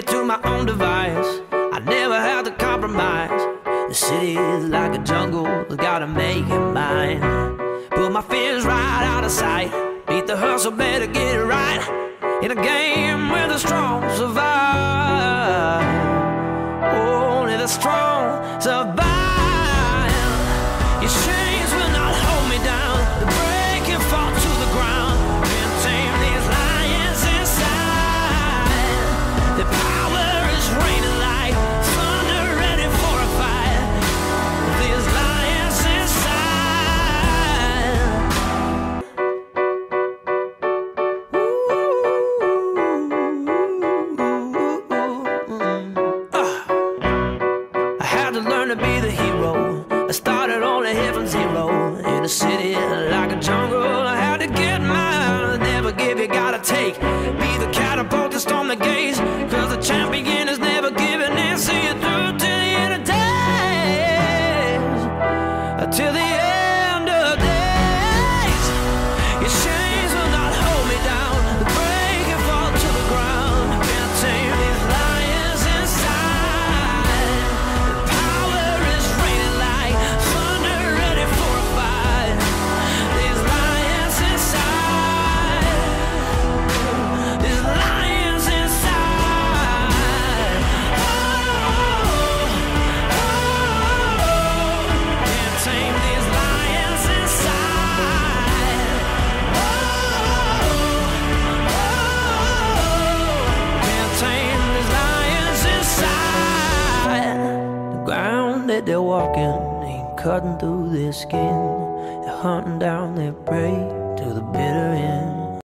me to my own device. I never had to compromise. The city is like a jungle, I gotta make it mine. Put my fears right out of sight. Beat the hustle, better get it right. In a game where the strong survive. Only the strong survive. Your chains will not hold me down. The breaking fall to the ground. Can't tame these lions inside. The power is raining like thunder, ready for a fight. These lions inside. Ooh. I had to learn to be the hero. I started on a heaven zero. In a city like a jungle, I had to get mine. Never give, you gotta take. Be the catapult to storm the gates, cause the champion is never giving in. See you through till the end of days. Till the end of days. Your chains will not hold me down. The break and fall to the ground. Can't tame these lions inside. The power is raining like thunder, ready for a fight. These lions inside. These lions inside. Oh, can't tame these lions inside. Oh, can't tame these lions inside. The ground that they're walking ain't cutting through their skin. They're hunting down their prey.